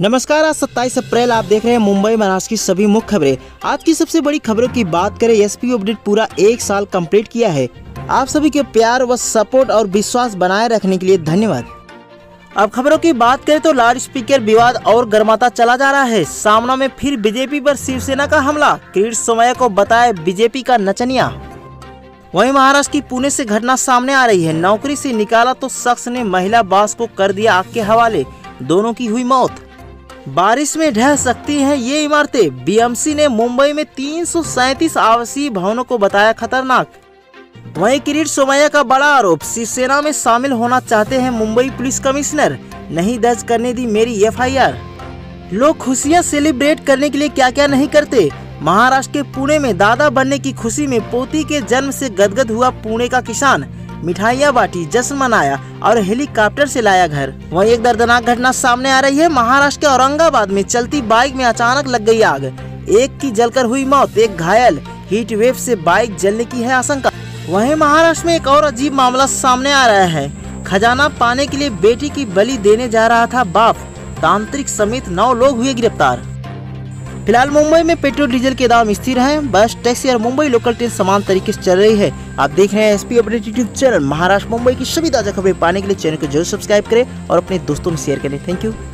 नमस्कार, आज 27 अप्रैल आप देख रहे हैं मुंबई महाराष्ट्र की सभी मुख्य खबरें। आज की सबसे बड़ी खबरों की बात करें, एसपी अपडेट पूरा एक साल कंप्लीट किया है। आप सभी के प्यार व सपोर्ट और विश्वास बनाए रखने के लिए धन्यवाद। अब खबरों की बात करें तो लाउड स्पीकर विवाद और गर्माता चला जा रहा है। सामना में फिर बीजेपी पर शिवसेना का हमला, किरीट सोमैया को बताया बीजेपी का नचनिया। वहीं महाराष्ट्र की पुणे से घटना सामने आ रही है। नौकरी से निकाला तो शख्स ने महिला बॉस को कर दिया आग के हवाले, दोनों की हुई मौत। बारिश में ढह सकती हैं ये इमारतें, बीएमसी ने मुंबई में 337 आवासीय भवनों को बताया खतरनाक। वहीं किरीट सोमैया का बड़ा आरोप, शिवसेना में शामिल होना चाहते हैं मुंबई पुलिस कमिश्नर, नहीं दर्ज करने दी मेरी एफआईआर। लोग खुशियां सेलिब्रेट करने के लिए क्या क्या नहीं करते। महाराष्ट्र के पुणे में दादा बनने की खुशी में पोती के जन्म से गदगद हुआ पुणे का किसान, मिठाइयाँ बांटी, जश्न मनाया और हेलीकॉप्टर से लाया घर। वहीं एक दर्दनाक घटना सामने आ रही है। महाराष्ट्र के औरंगाबाद में चलती बाइक में अचानक लग गई आग, एक की जलकर हुई मौत, एक घायल। हीट वेव से बाइक जलने की है आशंका। वहीं महाराष्ट्र में एक और अजीब मामला सामने आ रहा है। खजाना पाने के लिए बेटी की बलि देने जा रहा था बाप, तांत्रिक समेत 9 लोग हुए गिरफ्तार। फिलहाल मुंबई में पेट्रोल डीजल के दाम स्थिर हैं। बस, टैक्सी और मुंबई लोकल ट्रेन समान तरीके से चल रही है। आप देख रहे हैं SP update YouTube channel. Maharashtra Mumbai की सभी ताजा खबरें पाने के लिए चैनल को जरूर सब्सक्राइब करें और अपने दोस्तों में शेयर करें। Thank you.